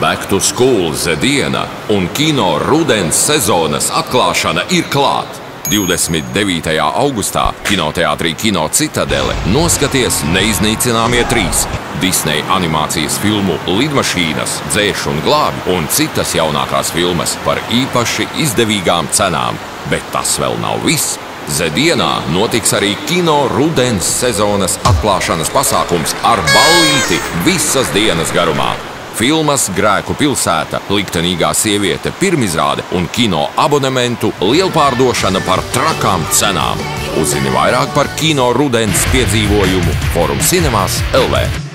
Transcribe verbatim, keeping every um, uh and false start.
Back to School Ze Diena un kino rudens sezonas atklāšana ir klāt. divdesmit devītajā augustā kinoteātrī Kino Citadele noskaties Neiznīcināmie trīs Disneja animācijas filmu Lidmašīnas, Dzēš un glābi un citas jaunākās filmas par īpaši izdevīgām cenām. Bet tas vēl nav viss. Ze Dienā notiks arī kino rudens sezonas atklāšanas pasākums ar ballīti visas dienas garumā. Filmas Grēku pilsēta, liktenīgā sieviete pirmizrāde un kino abonementu lielpārdošana par trakām cenām. Uzzini vairāk par kino rudens piedzīvojumu Forum Cinemas L V.